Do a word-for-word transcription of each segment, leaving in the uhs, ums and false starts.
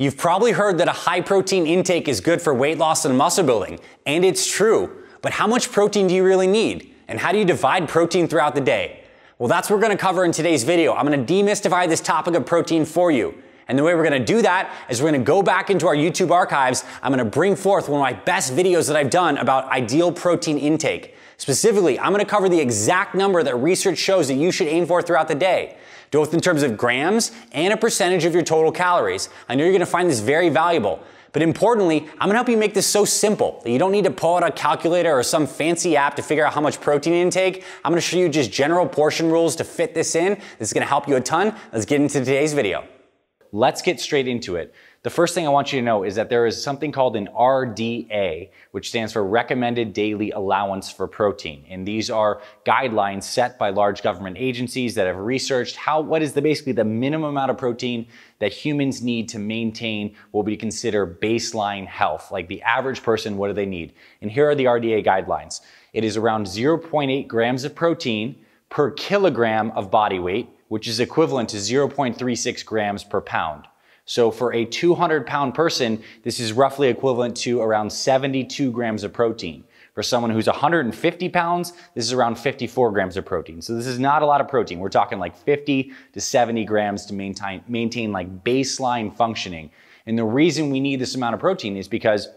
You've probably heard that a high protein intake is good for weight loss and muscle building, and it's true, but how much protein do you really need? And how do you divide protein throughout the day? Well, that's what we're gonna cover in today's video. I'm gonna demystify this topic of protein for you. And the way we're gonna do that is we're gonna go back into our YouTube archives. I'm gonna bring forth one of my best videos that I've done about ideal protein intake. Specifically, I'm gonna cover the exact number that research shows that you should aim for throughout the day, both in terms of grams and a percentage of your total calories. I know you're gonna find this very valuable, but importantly, I'm gonna help you make this so simple that you don't need to pull out a calculator or some fancy app to figure out how much protein intake. I'm gonna show you just general portion rules to fit this in. This is gonna help you a ton. Let's get into today's video. Let's get straight into it. The first thing I want you to know is that there is something called an R D A, which stands for Recommended Daily Allowance for Protein. And these are guidelines set by large government agencies that have researched how, what is the basically the minimum amount of protein that humans need to maintain what we consider baseline health. Like the average person, what do they need? And here are the R D A guidelines. It is around zero point eight grams of protein per kilogram of body weight, which is equivalent to zero point three six grams per pound. So for a two hundred pound person, this is roughly equivalent to around seventy-two grams of protein. For someone who's one hundred fifty pounds, this is around fifty-four grams of protein. So this is not a lot of protein. We're talking like fifty to seventy grams to maintain, maintain like baseline functioning. And the reason we need this amount of protein is because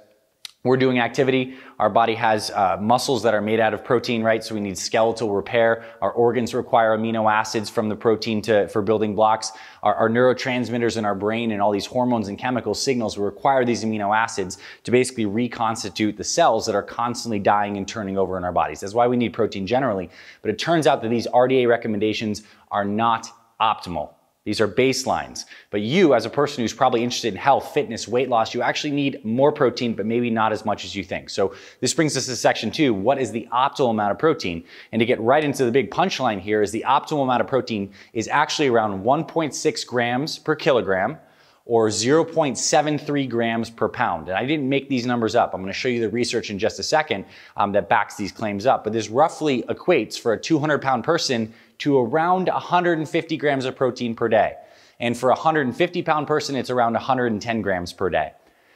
we're doing activity, our body has uh, muscles that are made out of protein, right? So we need skeletal repair, our organs require amino acids from the protein to, for building blocks, our, our neurotransmitters in our brain and all these hormones and chemical signals require these amino acids to basically reconstitute the cells that are constantly dying and turning over in our bodies. That's why we need protein generally, but it turns out that these R D A recommendations are not optimal. These are baselines, but you as a person who's probably interested in health, fitness, weight loss, you actually need more protein, but maybe not as much as you think. So this brings us to section two, what is the optimal amount of protein? And to get right into the big punchline here is the optimal amount of protein is actually around one point six grams per kilogram or zero point seven three grams per pound. And I didn't make these numbers up. I'm gonna show you the research in just a second um, that backs these claims up, but this roughly equates for a two hundred pound person to around one hundred fifty grams of protein per day. And for a one hundred fifty pound person, it's around one hundred ten grams per day.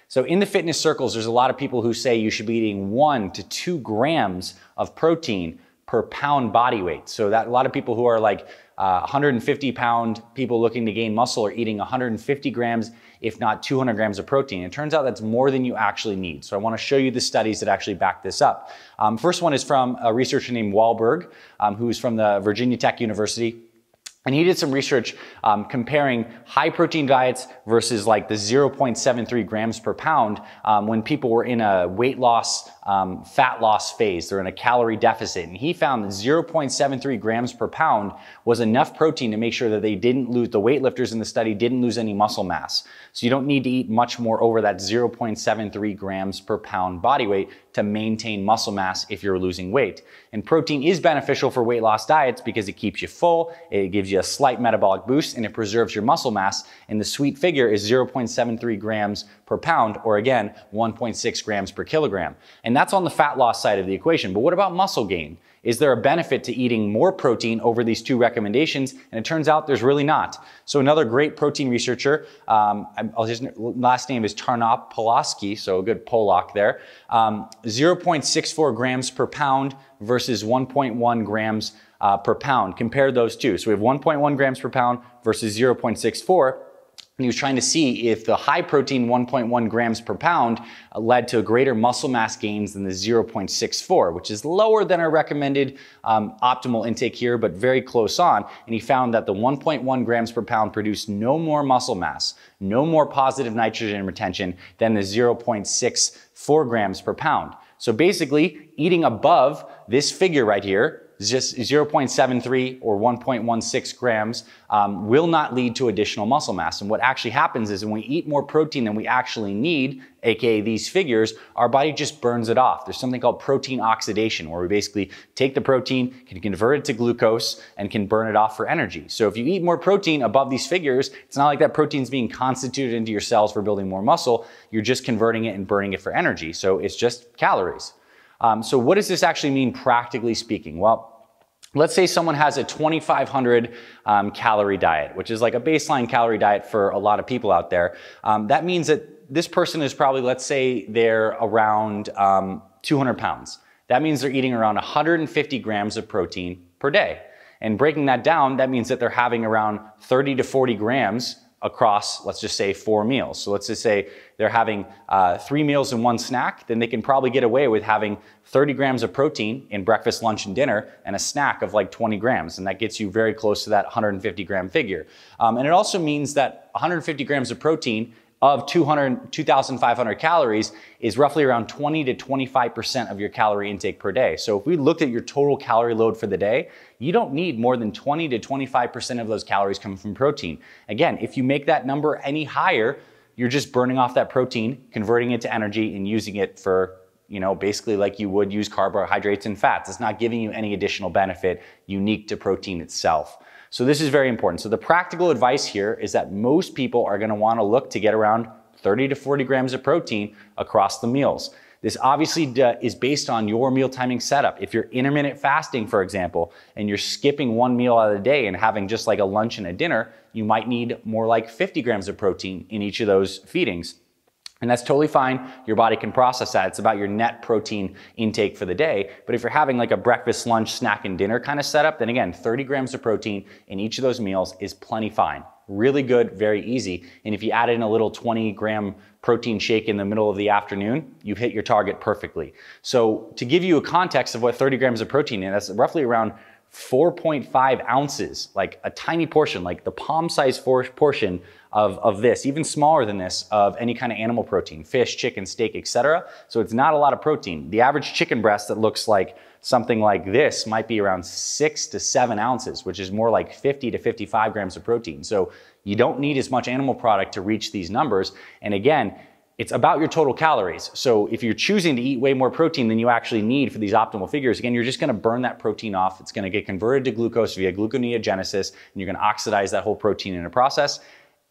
So in the fitness circles, there's a lot of people who say you should be eating one to two grams of protein per pound body weight. So that a lot of people who are like uh, one hundred fifty pound people looking to gain muscle are eating one hundred fifty grams, if not two hundred grams of protein. It turns out that's more than you actually need. So I wanna show you the studies that actually back this up. Um, first one is from a researcher named Wahlberg, um, who's from the Virginia Tech University. And he did some research um, comparing high protein diets versus like the zero point seven three grams per pound um, when people were in a weight loss, um, fat loss phase. They're in a calorie deficit. And he found that zero point seven three grams per pound was enough protein to make sure that they didn't lose, the weightlifters in the study didn't lose any muscle mass. So you don't need to eat much more over that zero point seven three grams per pound body weight to maintain muscle mass if you're losing weight. And protein is beneficial for weight loss diets because it keeps you full, it gives you a slight metabolic boost, and it preserves your muscle mass. And the sweet figure is zero point seven three grams per pound, or again, one point six grams per kilogram. And that's on the fat loss side of the equation. But what about muscle gain? Is there a benefit to eating more protein over these two recommendations? And it turns out there's really not. So another great protein researcher, um, his last name is Tarnopolsky, so a good Polak there, um, zero point six four grams per pound versus one point one grams uh, per pound. Compare those two. So we have one point one grams per pound versus zero point six four. And he was trying to see if the high protein one point one grams per pound led to greater muscle mass gains than the zero point six four, which is lower than our recommended um, optimal intake here, but very close on. And he found that the one point one grams per pound produced no more muscle mass, no more positive nitrogen retention than the zero point six four grams per pound. So basically, eating above this figure right here, just zero point seven three or one point one six grams um, will not lead to additional muscle mass. And what actually happens is when we eat more protein than we actually need, aka these figures, our body just burns it off. There's something called protein oxidation, where we basically take the protein, can convert it to glucose, and can burn it off for energy. So if you eat more protein above these figures, it's not like that protein's being constituted into your cells for building more muscle, you're just converting it and burning it for energy. So it's just calories. Um, so what does this actually mean practically speaking? Well, let's say someone has a twenty-five hundred um, calorie diet, which is like a baseline calorie diet for a lot of people out there. Um, that means that this person is probably, let's say they're around um, two hundred pounds. That means they're eating around one hundred fifty grams of protein per day. And breaking that down, that means that they're having around thirty to forty grams across, let's just say, four meals. So let's just say they're having uh, three meals and one snack, then they can probably get away with having thirty grams of protein in breakfast, lunch, and dinner, and a snack of like twenty grams. And that gets you very close to that one hundred fifty gram figure. Um, and it also means that one hundred fifty grams of protein of two thousand five hundred calories is roughly around twenty to twenty-five percent of your calorie intake per day. So if we looked at your total calorie load for the day, you don't need more than twenty to twenty-five percent of those calories coming from protein. Again, if you make that number any higher, you're just burning off that protein, converting it to energy and using it for, you know, basically like you would use carbohydrates and fats. It's not giving you any additional benefit unique to protein itself. So this is very important. So the practical advice here is that most people are going to want to look to get around thirty to forty grams of protein across the meals. This obviously is based on your meal timing setup. If you're intermittent fasting, for example, and you're skipping one meal out of the day and having just like a lunch and a dinner, you might need more like fifty grams of protein in each of those feedings. And that's totally fine. Your body can process that. It's about your net protein intake for the day. But if you're having like a breakfast, lunch, snack, and dinner kind of setup, then again, thirty grams of protein in each of those meals is plenty fine. Really good, very easy. And if you add in a little twenty gram protein shake in the middle of the afternoon, you hit your target perfectly. So to give you a context of what thirty grams of protein is, that's roughly around four point five ounces, like a tiny portion, like the palm-sized portion of, of this, even smaller than this, of any kind of animal protein, fish, chicken, steak, et cetera. So it's not a lot of protein. The average chicken breast that looks like something like this might be around six to seven ounces, which is more like fifty to fifty-five grams of protein. So you don't need as much animal product to reach these numbers. And again, it's about your total calories. So if you're choosing to eat way more protein than you actually need for these optimal figures, again, you're just gonna burn that protein off. It's gonna get converted to glucose via gluconeogenesis, and you're gonna oxidize that whole protein in a process,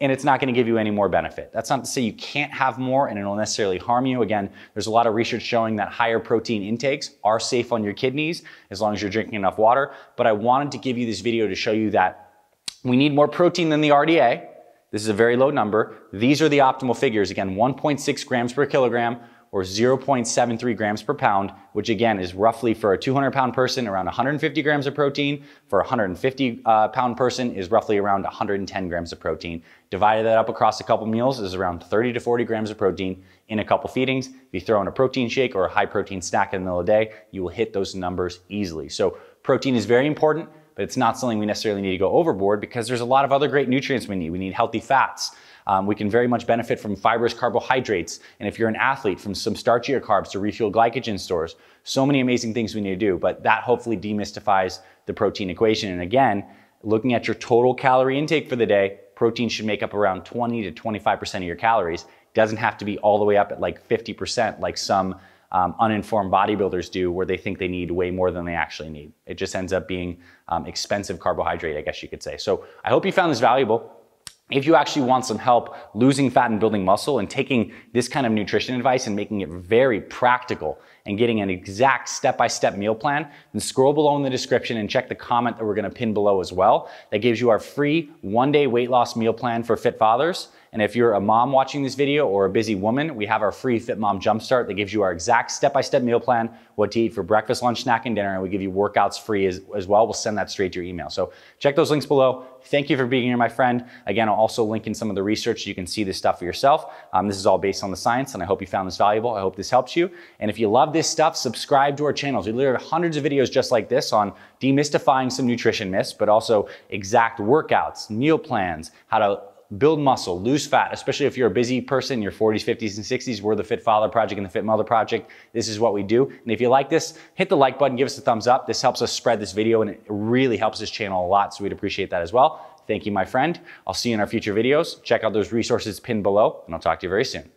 and it's not gonna give you any more benefit. That's not to say you can't have more and it'll necessarily harm you. Again, there's a lot of research showing that higher protein intakes are safe on your kidneys as long as you're drinking enough water. But I wanted to give you this video to show you that we need more protein than the R D A. This is a very low number. These are the optimal figures. Again, one point six grams per kilogram or zero point seven three grams per pound, which again is roughly for a two hundred pound person around one hundred fifty grams of protein. For a one hundred fifty pound person is roughly around one hundred ten grams of protein. Divided that up across a couple meals is around thirty to forty grams of protein in a couple feedings. If you throw in a protein shake or a high protein snack in the middle of the day, you will hit those numbers easily. So protein is very important, but it's not something we necessarily need to go overboard because there's a lot of other great nutrients we need. We need healthy fats. Um, we can very much benefit from fibrous carbohydrates. And if you're an athlete, from some starchier carbs to refuel glycogen stores. So many amazing things we need to do, but that hopefully demystifies the protein equation. And again, looking at your total calorie intake for the day, protein should make up around twenty to twenty-five percent of your calories. It doesn't have to be all the way up at like fifty percent like some Um, uninformed bodybuilders do, where they think they need way more than they actually need. It just ends up being um, expensive carbohydrate, I guess you could say. So I hope you found this valuable. If you actually want some help losing fat and building muscle and taking this kind of nutrition advice and making it very practical and getting an exact step-by-step meal plan, then scroll below in the description and check the comment that we're gonna pin below as well. That gives you our free one-day weight loss meal plan for Fit Fathers. And if you're a mom watching this video or a busy woman, we have our free Fit Mom Jumpstart that gives you our exact step-by-step meal plan, what to eat for breakfast, lunch, snack, and dinner, and we give you workouts free as, as well. We'll send that straight to your email. So check those links below. Thank you for being here, my friend. Again, I'll also link in some of the research so you can see this stuff for yourself. Um, this is all based on the science, and I hope you found this valuable. I hope this helps you. And if you love this stuff, subscribe to our channels. We literally have hundreds of videos just like this on demystifying some nutrition myths, but also exact workouts, meal plans, how to build muscle, lose fat, especially if you're a busy person, your forties, fifties, and sixties. We're the Fit Father Project and the Fit Mother Project. This is what we do. And if you like this, hit the like button, give us a thumbs up. This helps us spread this video and it really helps this channel a lot. So we'd appreciate that as well. Thank you, my friend. I'll see you in our future videos. Check out those resources pinned below and I'll talk to you very soon.